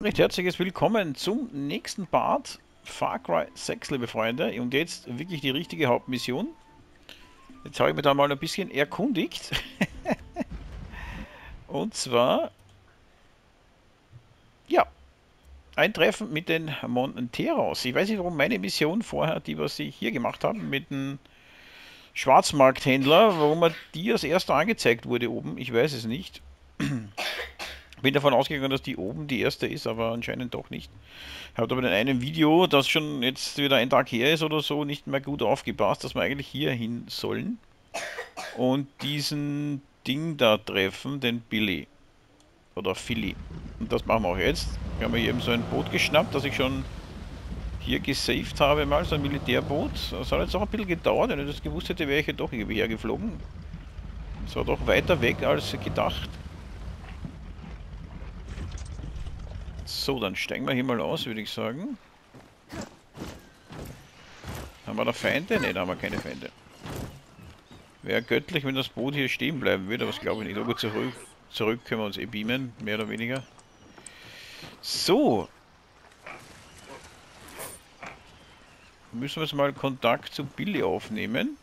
Recht herzliches Willkommen zum nächsten Part Far Cry 6, liebe Freunde. Und jetzt wirklich die richtige Hauptmission. Jetzt habe ich mich da mal ein bisschen erkundigt. Und zwar... ja. Ein Treffen mit den Montaneros. Ich weiß nicht, warum meine Mission vorher, die was ich hier gemacht habe, mit dem Schwarzmarkthändler, warum mir die als erster angezeigt wurde oben. Ich weiß es nicht. Ich bin davon ausgegangen, dass die oben die erste ist, aber anscheinend doch nicht. Ich habe aber in einem Video, das schon jetzt wieder ein Tag her ist oder so, nicht mehr gut aufgepasst, dass wir eigentlich hier hin sollen. Und diesen Ding da treffen, den Billy. Oder Philly. Und das machen wir auch jetzt. Wir haben hier eben so ein Boot geschnappt, das ich schon hier gesaved habe mal, so ein Militärboot. Das hat jetzt auch ein bisschen gedauert, wenn ich das gewusst hätte, wäre ich ja doch irgendwie hergeflogen. Das war doch weiter weg als gedacht. So, dann steigen wir hier mal aus, würde ich sagen. Haben wir da Feinde? Ne, da haben wir keine Feinde. Wäre göttlich, wenn das Boot hier stehen bleiben würde, aber das glaube ich nicht. Aber zurück können wir uns eh beamen, mehr oder weniger. So. Müssen wir jetzt mal Kontakt zu Billy aufnehmen.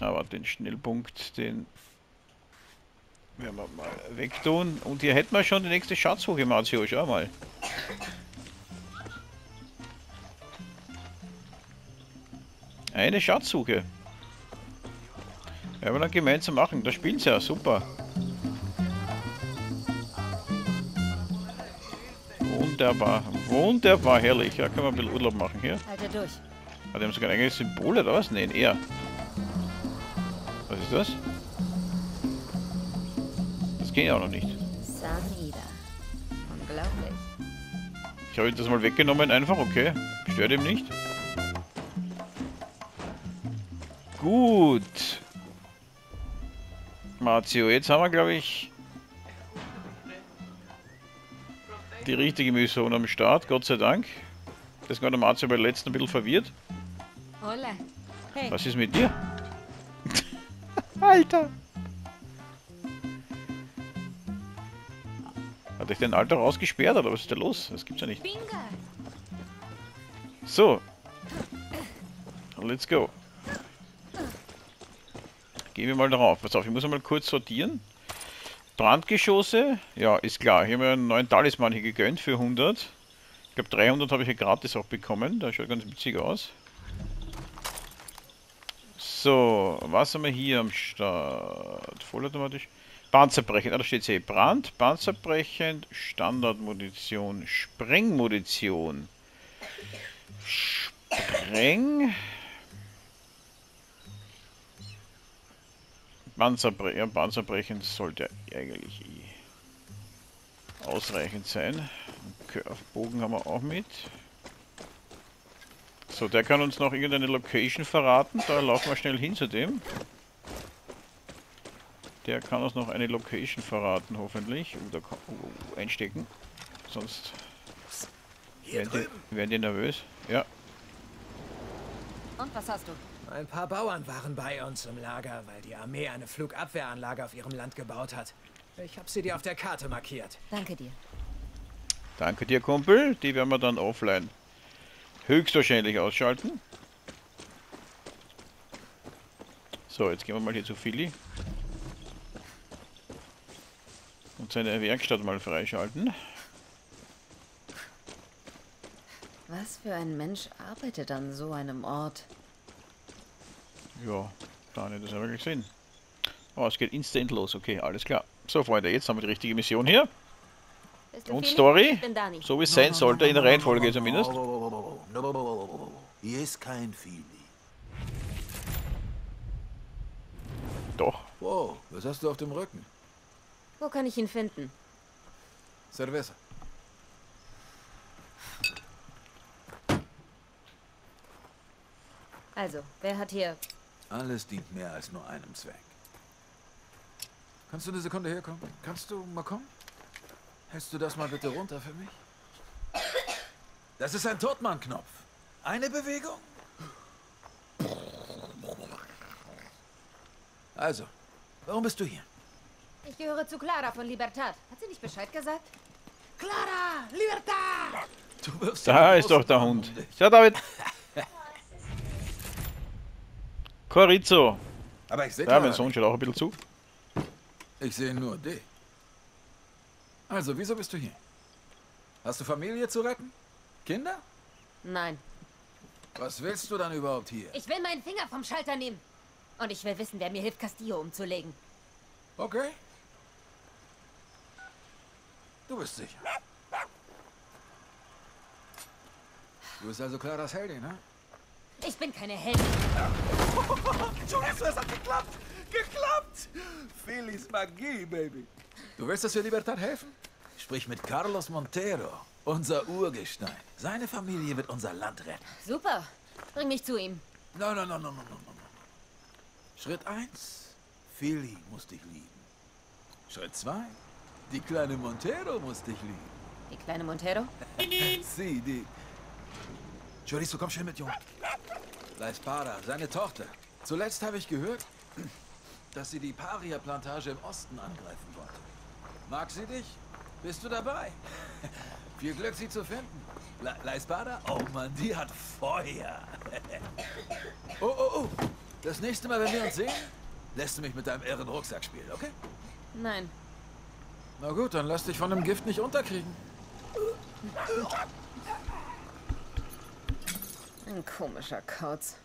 Aber den Schnellpunkt, den... werden wir mal wegtun. Und hier hätten wir schon die nächste Schatzsuche, Marzio. Schau mal. Eine Schatzsuche. Werden wir dann gemeinsam machen. Da spielen sie ja. Super. Wunderbar. Wunderbar. Herrlich. Da können wir ein bisschen Urlaub machen hier. Halt durch. Ah, die haben sogar ein eigenes Symbol oder was? Nein, eher. Was ist das? Das geht ja auch noch nicht. Unglaublich. Ich habe das mal weggenommen, einfach, okay. Stört ihm nicht. Gut. Marzio, jetzt haben wir, glaube ich, die richtige Mission am Start, Gott sei Dank. Das war der Marzio bei der letzten ein bisschen verwirrt. Hola. Hey. Was ist mit dir? Alter! Hat euch den Alter rausgesperrt oder was ist da los? Das gibt's ja nicht. So. Let's go. Gehen wir mal darauf. Pass auf, ich muss mal kurz sortieren. Brandgeschosse. Ja, ist klar. Ich habe mir einen neuen Talisman hier gegönnt für 100. Ich glaube 300 habe ich hier gratis auch bekommen. Das schaut ganz witzig aus. So, was haben wir hier am Start? Vollautomatisch. Panzerbrechend, ah, da steht es hier. Brand, Panzerbrechend, Standardmunition, Sprengmunition. Panzerbrechend sollte eigentlich ausreichend sein. Okay, auf Bogen haben wir auch mit. So, der kann uns noch irgendeine Location verraten. Da laufen wir schnell hin zu dem. Der kann uns noch eine Location verraten, hoffentlich. Oder einstecken. Sonst werden die nervös. Ja. Und was hast du? Ein paar Bauern waren bei uns im Lager, weil die Armee eine Flugabwehranlage auf ihrem Land gebaut hat. Ich habe sie dir auf der Karte markiert. Danke dir. Danke dir, Kumpel. Die werden wir dann offline höchstwahrscheinlich ausschalten. So, jetzt gehen wir mal hier zu Philly. Und seine Werkstatt mal freischalten. Was für ein Mensch arbeitet an so einem Ort? Ja, da habe ich das aber gesehen. Oh, es geht instant los. Okay, alles klar. So, Freunde, jetzt haben wir die richtige Mission hier. Und Story, so wie es sein sollte, in der Reihenfolge zumindest. Hier ist kein Philly. Doch. Wow, was hast du auf dem Rücken? Wo kann ich ihn finden? Cerveza. Also, wer hat hier... Alles dient mehr als nur einem Zweck. Kannst du eine Sekunde herkommen? Kannst du mal kommen? Hältst du das mal bitte runter für mich? Das ist ein Totmann-Knopf. Eine Bewegung. Also, warum bist du hier? Ich gehöre zu Clara von Libertad. Hat sie nicht Bescheid gesagt? Clara, Libertad! Da ist doch der Hund. Ja, David. Chorizo. Aber ich sehe ja, mein Sohn schaut auch ein bisschen zu. Ich sehe nur dich. Also, wieso bist du hier? Hast du Familie zu retten? Kinder? Nein. Was willst du dann überhaupt hier? Ich will meinen Finger vom Schalter nehmen. Und ich will wissen, wer mir hilft, Castillo umzulegen. Okay. Du bist sicher. Du bist also Claras Heldin, ne? Ich bin keine Heldin. Chorizo, es hat geklappt! Geklappt! Phillys Magie, Baby. Du willst, dass wir Libertad helfen? Sprich mit Carlos Montero, unser Urgestein. Seine Familie wird unser Land retten. Super. Bring mich zu ihm. No, no, no, no, no, no, no. Schritt 1. Philly muss dich lieben. Schritt 2. Die kleine Montero muss dich lieben. Die kleine Montero? Sie, die... Chorizo, komm schnell mit, Junge. La Espada, seine Tochter. Zuletzt habe ich gehört, dass sie die Paria-Plantage im Osten angreifen wollte. Mag sie dich? Bist du dabei? Viel Glück, sie zu finden. La Espada? Oh Mann, die hat Feuer. Oh, oh, oh. Das nächste Mal, wenn wir uns sehen, lässt du mich mit deinem irren Rucksack spielen, okay? Nein. Na gut, dann lass dich von dem Gift nicht unterkriegen. Ein komischer Kauz.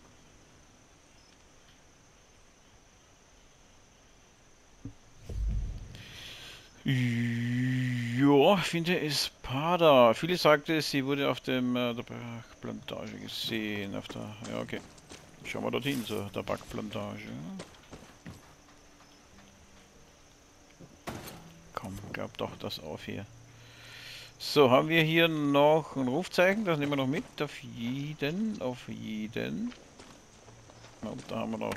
Ja, finde Espada. Viele sagten, sie wurde auf der Backplantage gesehen. Auf der, ja, okay. Schauen wir dorthin zur Tabakplantage. Komm, gab doch das auf hier. So, haben wir hier noch ein Rufzeichen. Das nehmen wir noch mit. Auf jeden, auf jeden. Und da haben wir noch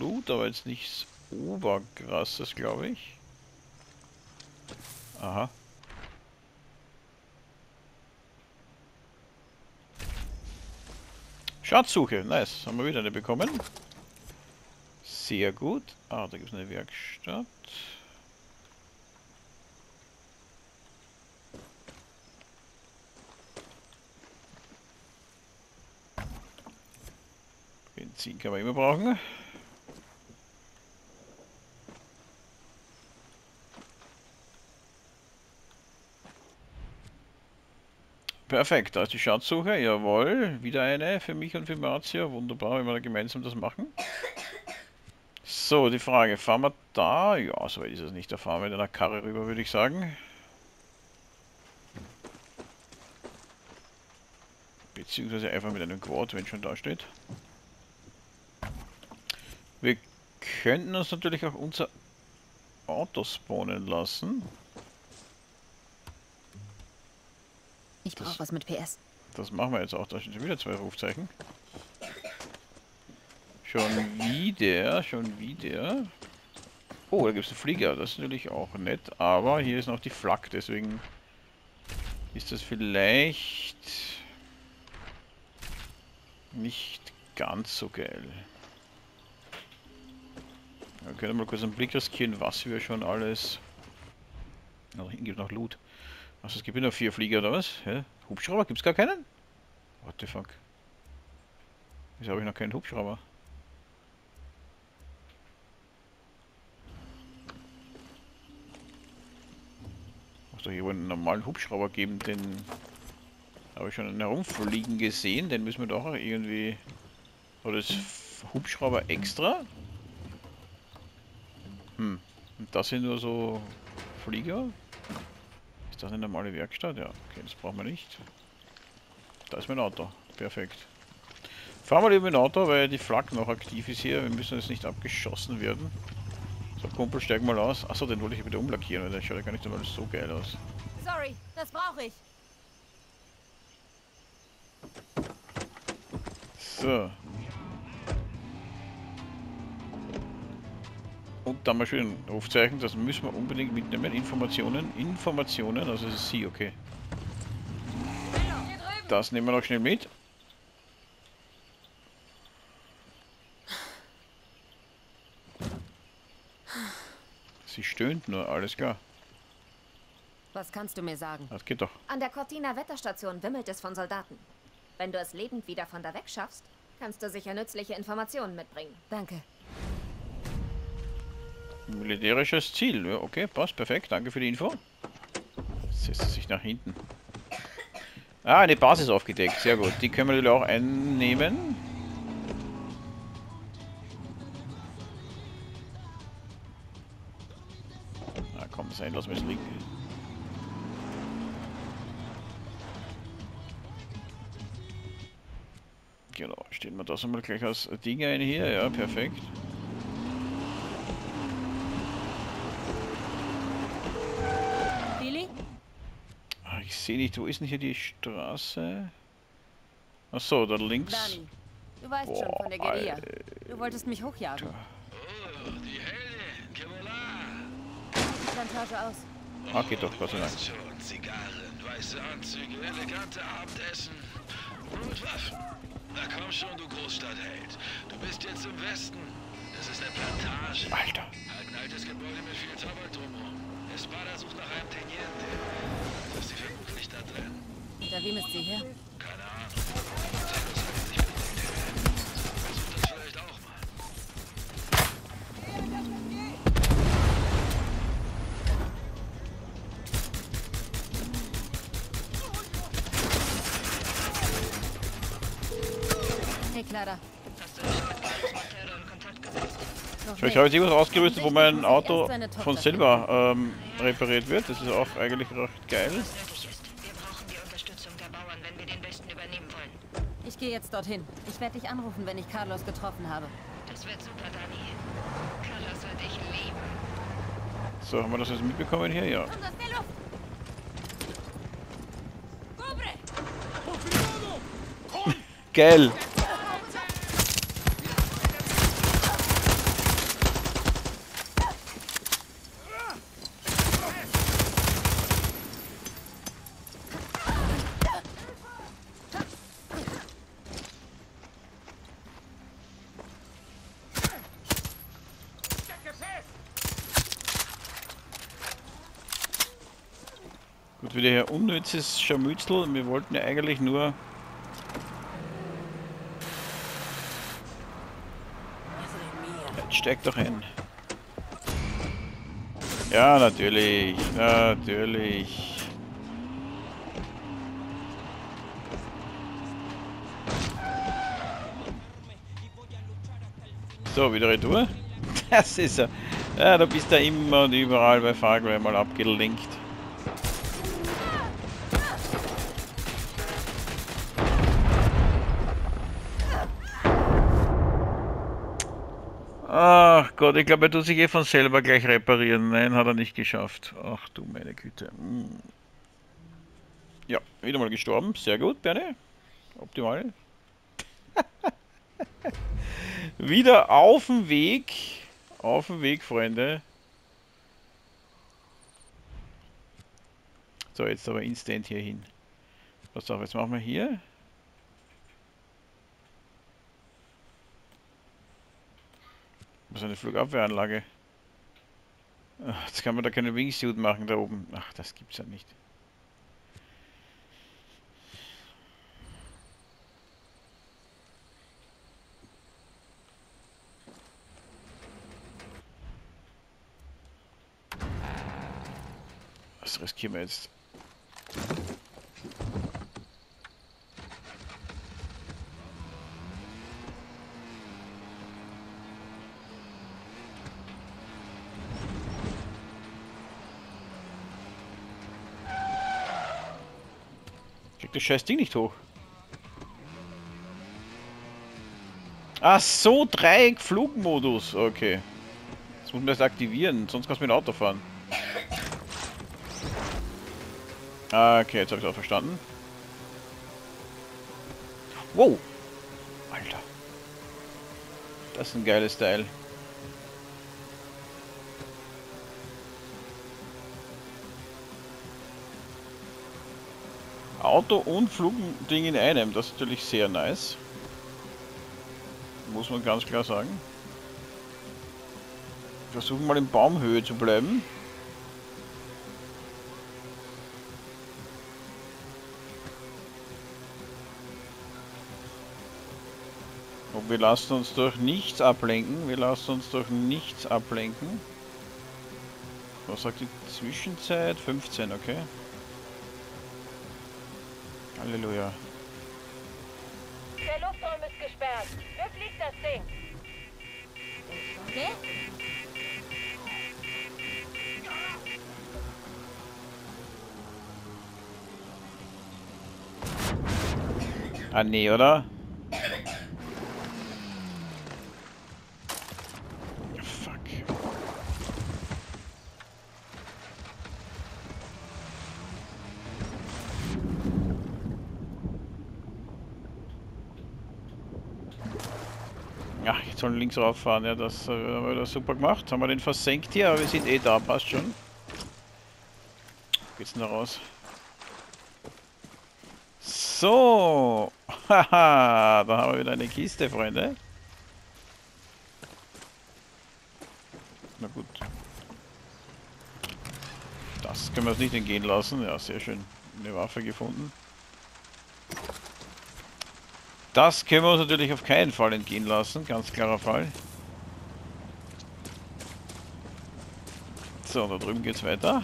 Loot, aber jetzt nichts Oberkrasses, glaube ich. Aha. Schatzsuche, nice. Haben wir wieder eine bekommen. Sehr gut. Ah, da gibt es eine Werkstatt. Benzin kann man immer brauchen. Perfekt, da ist die Schatzsuche, jawohl. Wieder eine für mich und für Marzio. Wunderbar, wenn wir da gemeinsam das machen. So, die Frage, fahren wir da? Ja, so ist es nicht. Da fahren wir mit einer Karre rüber, würde ich sagen. Beziehungsweise einfach mit einem Quad, wenn schon da steht. Wir könnten uns natürlich auch unser Auto spawnen lassen. Ich brauche was mit PS. Das machen wir jetzt auch. Da sind schon wieder zwei Rufzeichen. Schon wieder, schon wieder. Oh, da gibt es einen Flieger. Das ist natürlich auch nett. Aber hier ist noch die Flak. Deswegen ist das vielleicht nicht ganz so geil. Wir können mal kurz einen Blick riskieren, was wir schon alles... Da hinten gibt es noch Loot. Also es gibt ja noch 4 Flieger oder was? Hä? Hubschrauber? Gibt's gar keinen? What the fuck? Wieso habe ich noch keinen Hubschrauber? Muss doch hier wohl einen normalen Hubschrauber geben, den habe ich schon einen herumfliegen gesehen, den müssen wir doch auch irgendwie... Oder ist Hubschrauber extra? Hm. Und das sind nur so Flieger? Ist das eine normale Werkstatt? Ja, okay, das brauchen wir nicht. Da ist mein Auto. Perfekt. Fahren wir lieber mit dem Auto, weil die Flak noch aktiv ist hier. Wir müssen jetzt nicht abgeschossen werden. So, Kumpel, steig mal aus. Achso, den wollte ich bitte umlackieren, weil der schaut ja gar nicht einmal so geil aus. Sorry, das brauche ich. So. Und dann mal schön ein Rufzeichen, das müssen wir unbedingt mitnehmen. Informationen, Informationen, also es ist sie, okay. Das nehmen wir noch schnell mit. Sie stöhnt nur, alles klar. Was kannst du mir sagen? Das geht doch. An der Cortina Wetterstation wimmelt es von Soldaten. Wenn du es lebend wieder von da weg schaffst, kannst du sicher nützliche Informationen mitbringen. Danke. Militärisches Ziel. Ja, okay, passt. Perfekt. Danke für die Info. Jetzt setzt es sich nach hinten. Ah, eine Basis aufgedeckt. Sehr gut. Die können wir natürlich auch einnehmen. Na komm, sein. Lass mich liegen. Genau, stellen wir das einmal gleich als Ding ein hier, ja, perfekt. Philly? Ach, ich sehe nicht, wo ist denn hier die Straße? Achso, da links. Dani, du weißt schon von der Guerilla. Du wolltest mich hochjagen. Oh, die Helle, Camila. Plantage aus. Ah, geht doch, Gott sei Dank. Zigarren, weiße Anzüge, elegante Abendessen und Waffen. Na komm schon, du Großstadtheld. Du bist jetzt im Westen. Das ist eine Plantage. Alter. Ein altes Gebäude mit viel Tabak drumherum. Espada sucht nach einem Teniente. Das ist die vermutlich da drin. Hinter wem ist sie her? Keine Ahnung. Montaneros sagt nicht mit dem Teniente. Versucht das vielleicht auch Clara. Ich habe jetzt irgendwas ausgerüstet, wo mein Auto von selber repariert wird. Das ist auch eigentlich recht geil. Ich gehe jetzt dorthin. Ich werde dich anrufen, wenn ich Carlos getroffen habe. Das wird super, Dani. Carlos soll dich lieben. So, haben wir das jetzt mitbekommen hier? Ja. Geil. Wieder hier unnützes Scharmützel. Wir wollten ja eigentlich nur... Jetzt steigt doch hin. Ja, natürlich. Natürlich. So, wieder Retour. Das ist er. Ja, da bist du immer und überall bei Far Cry mal abgelenkt. Ach Gott, ich glaube, er tut sich eh von selber gleich reparieren. Nein, hat er nicht geschafft. Ach du meine Güte. Ja, wieder mal gestorben. Sehr gut, Bernie. Optimal. Wieder auf dem Weg. Auf dem Weg, Freunde. So, jetzt aber instant hier hin. Pass auf, jetzt machen wir hier. Was ist eine Flugabwehranlage? Ach, jetzt kann man da keine Wingsuit machen da oben. Ach, das gibt's ja nicht. Was riskieren wir jetzt? Das scheiß Ding nicht hoch. Ach so, Dreieck Flugmodus. Okay. Jetzt muss man das aktivieren, sonst kannst du mit dem Auto fahren. Okay, jetzt habe ich es auch verstanden. Wow. Alter. Das ist ein geiles Teil. Auto und Flugding in einem, das ist natürlich sehr nice. Muss man ganz klar sagen. Versuchen mal in Baumhöhe zu bleiben. Und wir lassen uns durch nichts ablenken. Was sagt die Zwischenzeit? 15, okay. Halleluja. Der Luftraum ist gesperrt. Wer fliegt das Ding? Okay. Ah, nee, oder? Sollen links rauffahren, ja, das haben wir das super gemacht. Haben wir den versenkt hier, aber wir sind eh da, passt schon. Geht's denn da raus? So, haha, da haben wir wieder eine Kiste, Freunde. Na gut. Das können wir uns nicht entgehen lassen. Ja, sehr schön. Eine Waffe gefunden. Das können wir uns natürlich auf keinen Fall entgehen lassen, ganz klarer Fall. So, da drüben geht's weiter.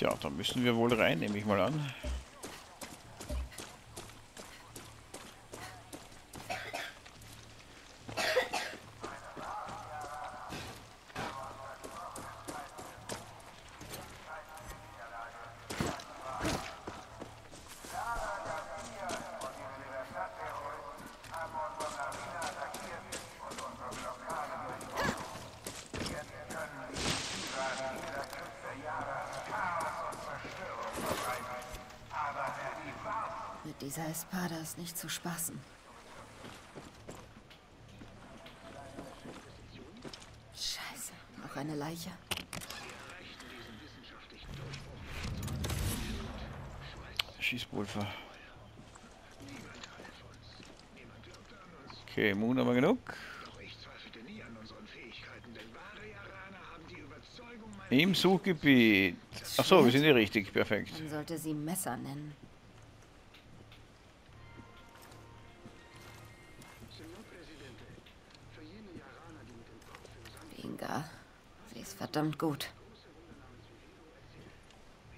Ja, da müssen wir wohl rein, nehme ich mal an. Dieser Espada ist nicht zu spaßen. Scheiße, noch eine Leiche. Schießpulver. Okay, Moon haben wir genug. Im Suchgebiet. Achso, wir sind hier richtig, perfekt. Man sollte sie Messer nennen. Sie ist verdammt gut.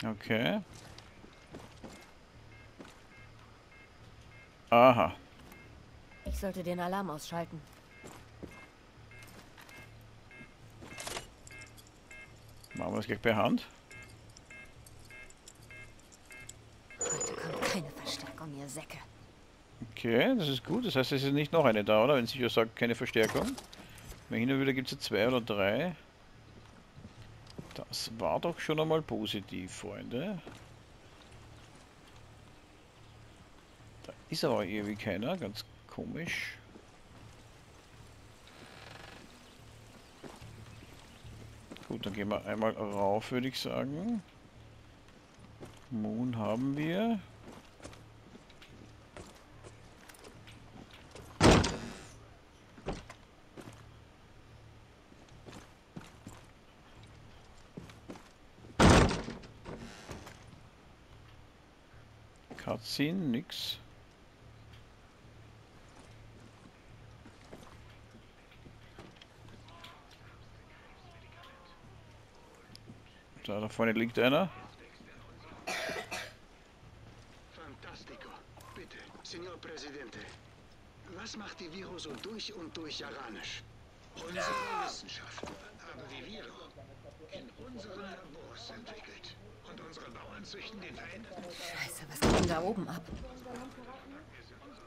Okay. Aha. Ich sollte den Alarm ausschalten. Machen wir es gleich per Hand. Heute kommt keine Verstärkung, ihr Säcke. Okay, das ist gut. Das heißt, es ist nicht noch eine da, oder? Wenn Sicher sagt, keine Verstärkung. Hin und wieder gibt es ja 2 oder 3. Das war doch schon einmal positiv, Freunde. Da ist aber irgendwie keiner, ganz komisch. Gut, dann gehen wir einmal rauf, würde ich sagen. Moon haben wir. Sehen nix. Da, da vorne liegt einer. Fantastico. Bitte, Signor Presidente. Was macht die Viro so durch und durch iranisch? Unsere Wissenschaften haben die Viro in unseren Labors entwickelt. Und unsere Bauern züchten den veränderten... Scheiße, was geht denn da oben ab?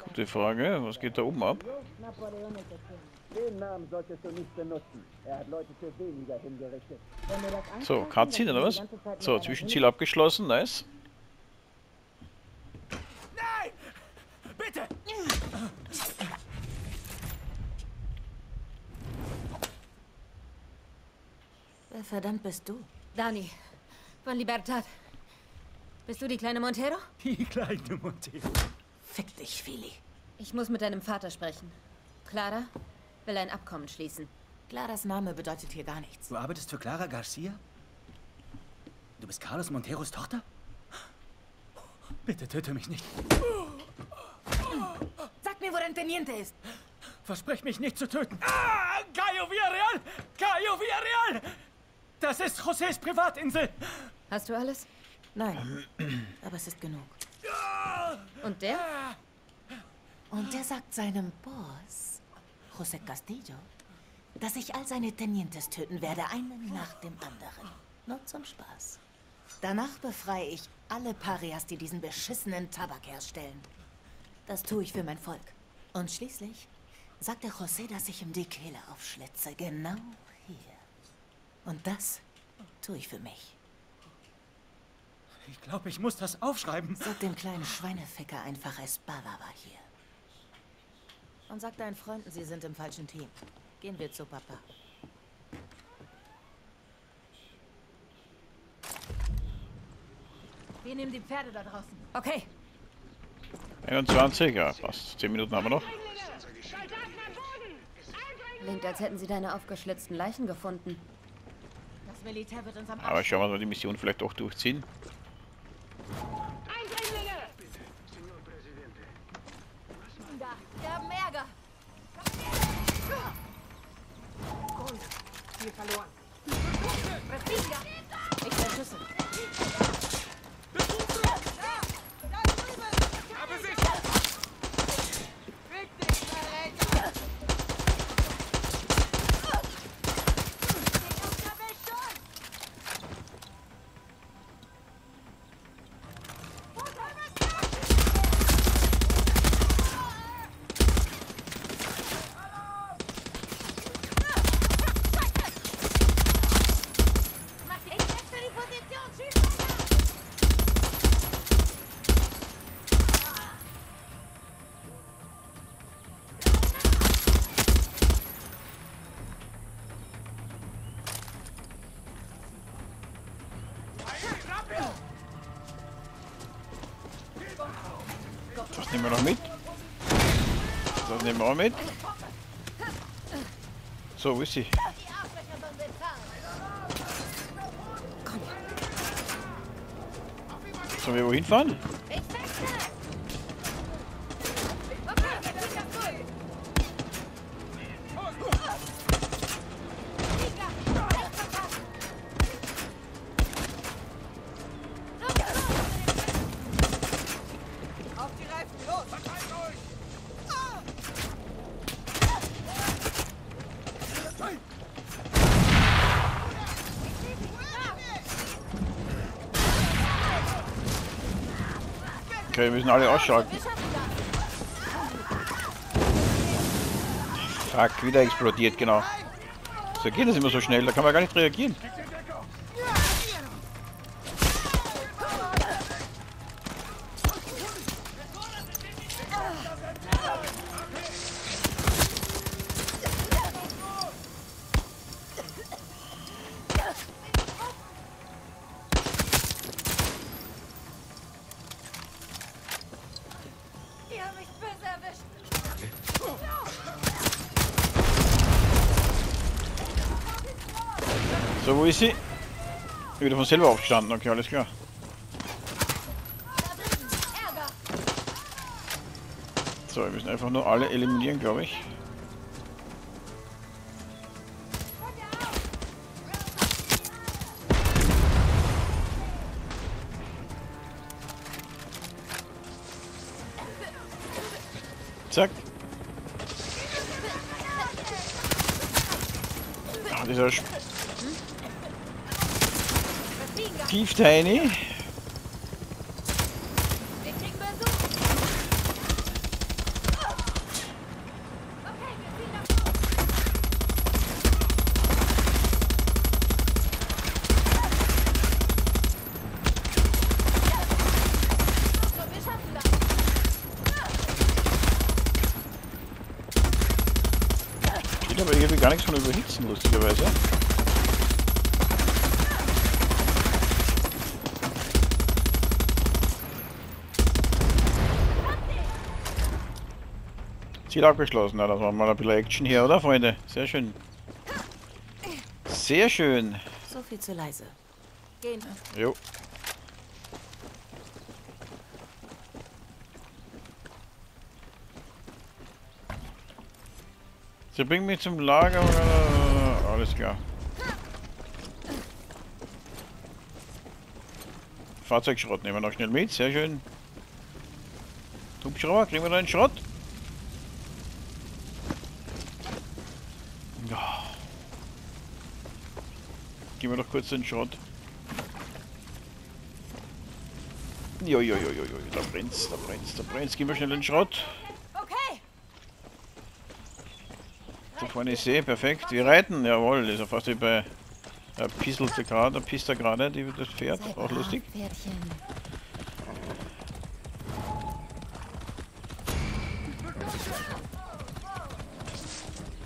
Gute Frage, was geht da oben ab? Napoleon el Pequeño. Den Namen solltest du nicht benutzen. Er hat Leute für weniger hingerichtet. So, Cutscene oder was? So, Zwischenziel abgeschlossen, nice. Nein! Bitte! Wer verdammt bist du? Dani, von Libertad. Bist du die kleine Montero? Die kleine Montero. Fick dich, Philly. Ich muss mit deinem Vater sprechen. Clara will ein Abkommen schließen. Claras Name bedeutet hier gar nichts. Du arbeitest für Clara Garcia? Du bist Carlos Monteros Tochter? Bitte töte mich nicht. Sag mir, wo dein Teniente ist. Versprech mich nicht zu töten. Ah, Cayo Villarreal! Cayo Villarreal! Das ist Josés Privatinsel. Hast du alles? Nein, aber es ist genug. Und der? Und der sagt seinem Boss, José Castillo, dass ich all seine Tenientes töten werde, einen nach dem anderen. Nur zum Spaß. Danach befreie ich alle Parias, die diesen beschissenen Tabak herstellen. Das tue ich für mein Volk. Und schließlich sagt der José, dass ich ihm die Kehle aufschlitze. Genau hier. Und das tue ich für mich. Ich glaube, ich muss das aufschreiben. Sag dem kleinen Schweineficker einfach, Espada war hier. Und sag deinen Freunden, sie sind im falschen Team. Gehen wir zu Papa. Wir nehmen die Pferde da draußen. Okay. 21, ja, fast. 10 Minuten haben wir noch. Klingt, als hätten sie deine aufgeschlitzten Leichen gefunden. Das Militär wird uns am Arsch. Aber schauen wir mal, die Mission vielleicht auch durchziehen. Das nehmen wir noch mit. Das nehmen wir auch mit. So, wo ist sie? Sollen wir wohin fahren? Okay, wir müssen alle ausschalten. Fuck, wieder explodiert, genau. So geht es immer so schnell, da kann man gar nicht reagieren. So, wo ist sie? Wieder von selber aufgestanden, okay, alles klar. So, wir müssen einfach nur alle eliminieren, glaube ich. Zack. Ach, dieser Tieftiny. Geht aber irgendwie gar nichts von überhitzen, lustigerweise. Ziel abgeschlossen. Na, das war mal ein bisschen Action hier, oder, Freunde? Sehr schön. Sehr schön. So viel zu leise. Gehen. Jo. Sie bringt mich zum Lager. Alles klar. Fahrzeugschrott nehmen wir noch schnell mit. Sehr schön. Hubschrauber, kriegen wir da einen Schrott? Oh. Gehen wir doch kurz den Schrott. Jojojojojo, da brennt's, da brennt's, da brennt's. Gehen wir schnell den Schrott. Okay. Da vorne ist See, perfekt. Wir reiten, jawohl. Das ist ja fast wie bei... Da pisselte gerade, da pisst er gerade, das Pferd. Sei auch lustig. Pferdchen.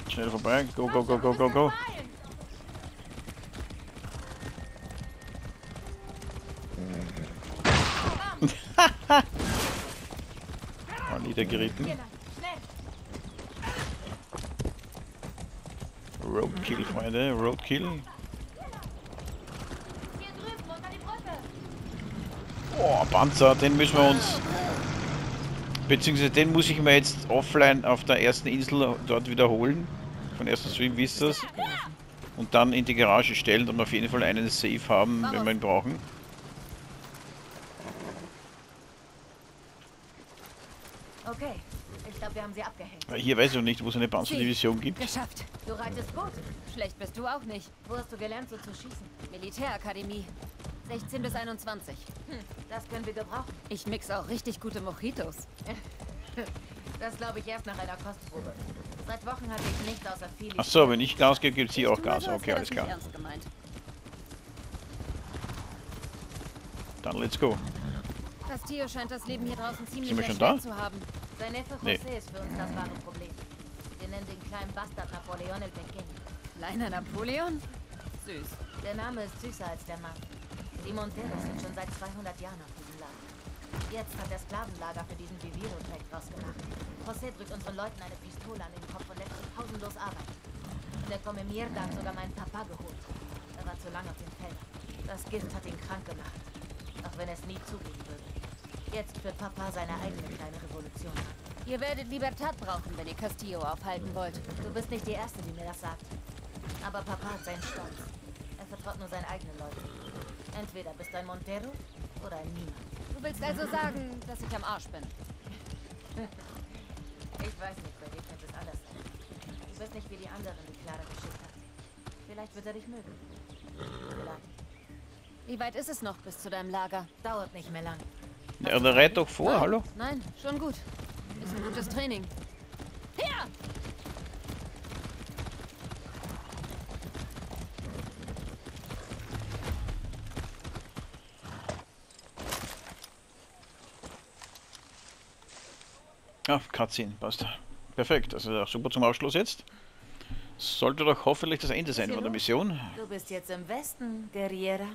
Schnell vorbei. Go, go, go, go, go, go. Mal niedergeritten. Roadkill, Freunde. Roadkill. Oh, Panzer, den müssen wir uns... Beziehungsweise den muss ich mir jetzt offline auf der ersten Insel dort wiederholen. Von ersten Stream, wisst ihr das? Und dann in die Garage stellen, damit wir auf jeden Fall einen Safe haben, wenn wir ihn brauchen. Okay, ich glaube, wir haben sie abgehängt. Hier weiß ich noch nicht, wo es eine Panzerdivision gibt. Geschafft. Du reitest gut. Schlecht bist du auch nicht. Wo hast du gelernt, so zu schießen? Militärakademie. 16 bis 21. Das können wir gebrauchen. Ich mix auch richtig gute Mojitos. Das glaube ich erst nach einer Kostprobe. Seit Wochen hatte ich nichts außer Philly. Ach so, wenn ich Gas gebe, gibt es hier auch Gas. Okay, alles klar. Dann let's go. Castillo scheint das Leben hier draußen ziemlich schwer zu haben. Sein Neffe José ist für uns das wahre Problem. Wir nennen den kleinen Bastard Napoleon el Pequeño. Kleiner Napoleon? Süß. Der Name ist süßer als der Mann. Die Monteros sind schon seit 200 Jahren auf diesem Lager. Jetzt hat der Sklavenlager für diesen Viviro-Track rausgemacht. José drückt unseren Leuten eine Pistole an den Kopf und lässt sie pausenlos arbeiten. Der Come Mierda hat sogar meinen Papa geholt. Er war zu lange auf den Feldern. Das Gift hat ihn krank gemacht. Auch wenn er es nie zugeben würde. Jetzt führt Papa seine eigene kleine Revolution an. Ihr werdet Libertad brauchen, wenn ihr Castillo aufhalten wollt. Du bist nicht die Erste, die mir das sagt. Aber Papa hat seinen Stolz. Er vertraut nur seinen eigenen Leuten. Entweder bist du ein Montero oder ein Niemand. Du willst also sagen, dass ich am Arsch bin? Ich weiß nicht, bei dir könnte es anders sein. Du bist nicht wie die anderen, die Clara geschickt hat. Vielleicht wird er dich mögen. Vielleicht. Wie weit ist es noch bis zu deinem Lager? Dauert nicht mehr lang. Ja, der rät doch vor, hallo? Nein, schon gut. Ist ein gutes Training. Her! Ah, Cutscene, passt. Perfekt, das ist auch super zum Ausschluss jetzt. Sollte doch hoffentlich das Ende sein von der Mission. Du bist jetzt im Westen, Guerriera.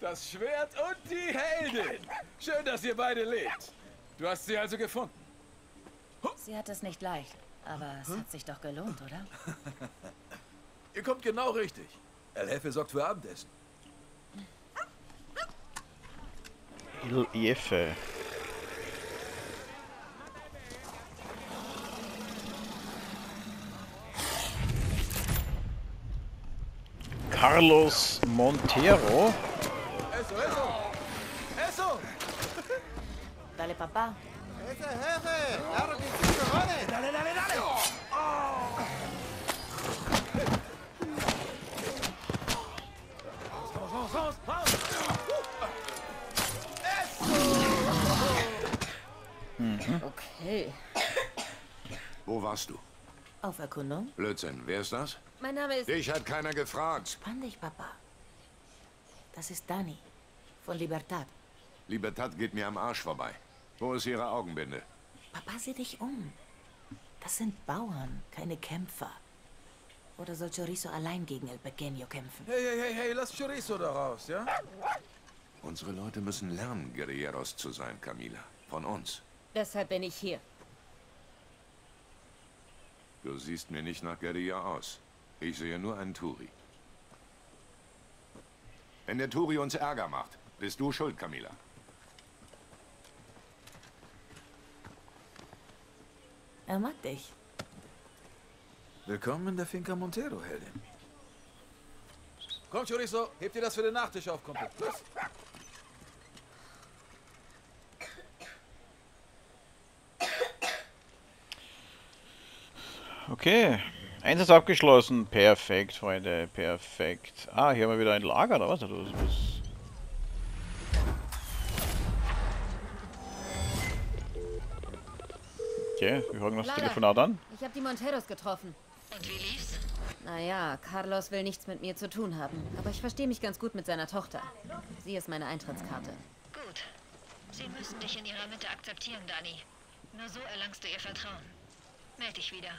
Das Schwert und die Heldin. Schön, dass ihr beide lebt. Du hast sie also gefunden. Sie hat es nicht leicht, aber es hat sich doch gelohnt, oder? Ihr kommt genau richtig. El Jefe sorgt für Abendessen. El Jefe. Carlos Montero. Eso, eso. Eso. Dale, papá. Ese jefe. Claro que sí, cojones. Dale, dale, dale. Vamos, vamos, vamos, vamos. Eso. Okay. Wo warst du? Auf Erkundung? Blödsinn. Wer ist das? Mein Name ist... Dich hat keiner gefragt. Spann dich, Papa. Das ist Dani. Von Libertad. Libertad geht mir am Arsch vorbei. Wo ist ihre Augenbinde? Papa, sieh dich um. Das sind Bauern, keine Kämpfer. Oder soll Chorizo allein gegen El Pequeño kämpfen? Hey, hey, hey, hey, lass Chorizo da raus, ja? Unsere Leute müssen lernen, Guerilleros zu sein, Camila. Von uns. Deshalb bin ich hier. Du siehst mir nicht nach Guerilla aus. Ich sehe nur einen Turi. Wenn der Turi uns Ärger macht, bist du schuld, Camila. Er mag dich. Willkommen in der Finca Montero, Heldin. Komm, Chorizo, heb dir das für den Nachtisch auf, Kumpel. Los. Okay, Einsatz abgeschlossen. Perfekt, Freunde, perfekt. Ah, hier haben wir wieder ein Lager, oder was? Okay, wir hören das Telefonat an. Ich habe die Monteros getroffen. Und wie lief's? Naja, Carlos will nichts mit mir zu tun haben. Aber ich verstehe mich ganz gut mit seiner Tochter. Sie ist meine Eintrittskarte. Gut. Sie müssen dich in ihrer Mitte akzeptieren, Dani. Nur so erlangst du ihr Vertrauen. Meld dich wieder.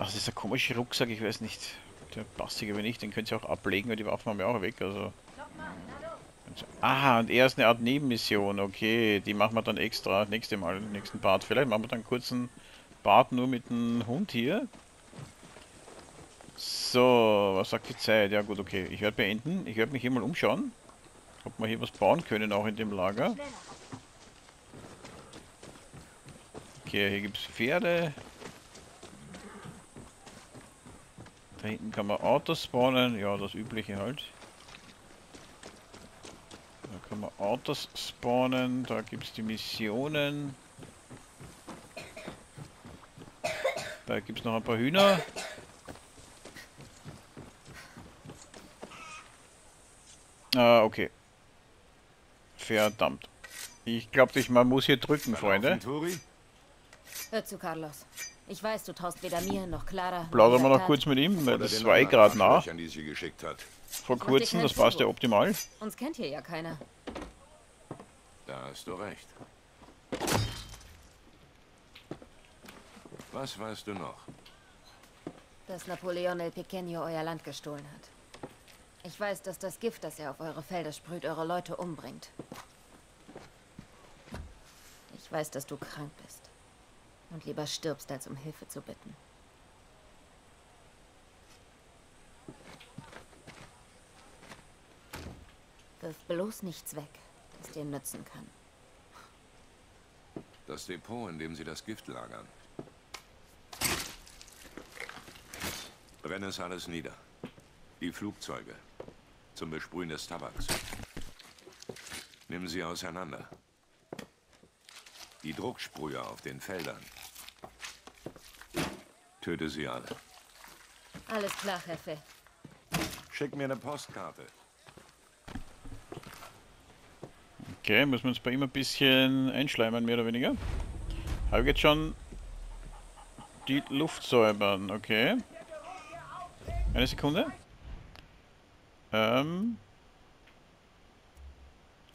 Ach, dieser komische Rucksack, ich weiß nicht. Der Plastik, wenn nicht, den könnt ihr auch ablegen, weil die Waffen haben ja auch weg, also... Ah, und er ist eine Art Nebenmission, okay. Die machen wir dann extra, nächste Mal, im nächsten Part. Vielleicht machen wir dann einen kurzen Part nur mit dem Hund hier. So, was sagt die Zeit? Ja gut, okay. Ich werde beenden. Ich werde mich hier mal umschauen. Ob wir hier was bauen können, auch in dem Lager. Okay, hier gibt es Pferde. Da hinten kann man Autos spawnen. Ja, das übliche halt. Da kann man Autos spawnen, da gibt es die Missionen. Da gibt es noch ein paar Hühner. Ah, okay. Verdammt. Ich glaube, man muss hier drücken, Freunde. Hör zu, Carlos. Ich weiß, du traust weder mir noch Clara. Plaudern wir noch kurz mit ihm, weil das 2 Grad nah. Vor kurzem, das passt ja optimal. Uns kennt hier ja keiner. Da hast du recht. Was weißt du noch? Dass Napoleon el Pequeño euer Land gestohlen hat. Ich weiß, dass das Gift, das er auf eure Felder sprüht, eure Leute umbringt. Ich weiß, dass du krank bist. Und lieber stirbst, als um Hilfe zu bitten. Wirf bloß nichts weg, das dir nützen kann. Das Depot, in dem sie das Gift lagern. Brenn es alles nieder. Die Flugzeuge. Zum Besprühen des Tabaks. Nimm sie auseinander. Die Drucksprüher auf den Feldern. Töte sie alle. Alles klar, Jefe. Schick mir eine Postkarte. Okay, müssen wir uns bei ihm ein bisschen einschleimen, mehr oder weniger. Habe ich jetzt schon die Luft säubern, okay. Eine Sekunde.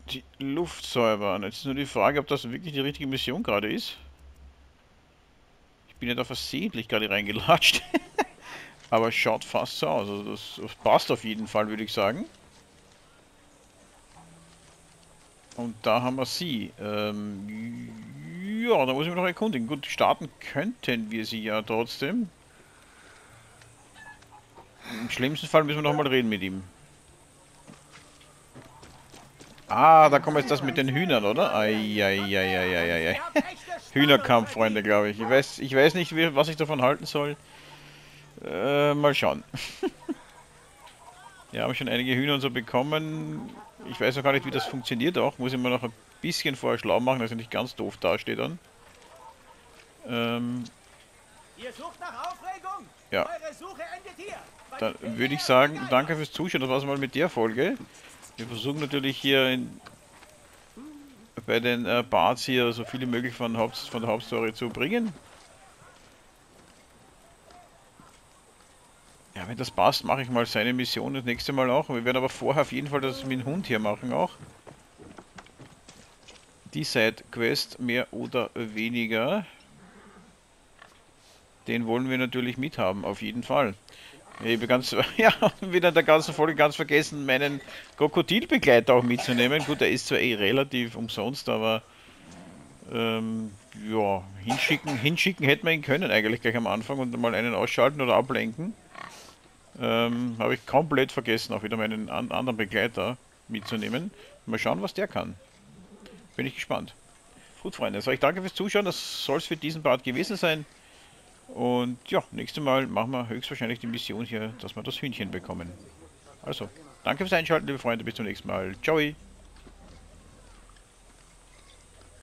Die Luft säubern. Jetzt ist nur die Frage, ob das wirklich die richtige Mission gerade ist. Ich bin ja da versehentlich gerade reingelatscht. Aber schaut fast so aus. Also das passt auf jeden Fall, würde ich sagen. Und da haben wir sie. Ja, da muss ich mich noch erkundigen. Gut, starten könnten wir sie ja trotzdem. Im schlimmsten Fall müssen wir nochmal reden mit ihm. Ah, da kommt jetzt das mit den Hühnern, oder? Eieieiei. Hühnerkampf, Freunde, glaube ich. Ich weiß nicht, was ich davon halten soll. Mal schauen. Wir haben schon einige Hühner und so bekommen. Ich weiß noch gar nicht, wie das funktioniert auch. Muss ich mir noch ein bisschen vorher schlau machen, dass ich nicht ganz doof dastehe dann. Ihr sucht nach Aufregung! Ja. Eure Suche endet hier! Dann würde ich sagen, danke fürs Zuschauen. Das war's mal mit der Folge. Wir versuchen natürlich hier bei den Parts hier so viele möglich von der Hauptstory zu bringen. Ja, wenn das passt, mache ich mal seine Mission das nächste Mal auch. Wir werden aber vorher auf jeden Fall das mit dem Hund hier machen auch. Die Side-Quest mehr oder weniger. Den wollen wir natürlich mithaben, auf jeden Fall. Ich habe ganz, wieder in der ganzen Folge ganz vergessen, meinen Krokodilbegleiter auch mitzunehmen. Gut, der ist zwar eh relativ umsonst, aber Ja, hinschicken hätten wir ihn können eigentlich gleich am Anfang und mal einen ausschalten oder ablenken. Habe ich komplett vergessen, auch wieder meinen anderen Begleiter mitzunehmen. Mal schauen, was der kann. Bin ich gespannt. Gut, Freunde, also ich danke fürs Zuschauen. Das soll es für diesen Part gewesen sein. Und ja, nächstes Mal machen wir höchstwahrscheinlich die Mission hier, dass wir das Hühnchen bekommen. Also, danke fürs Einschalten, liebe Freunde. Bis zum nächsten Mal. Ciao.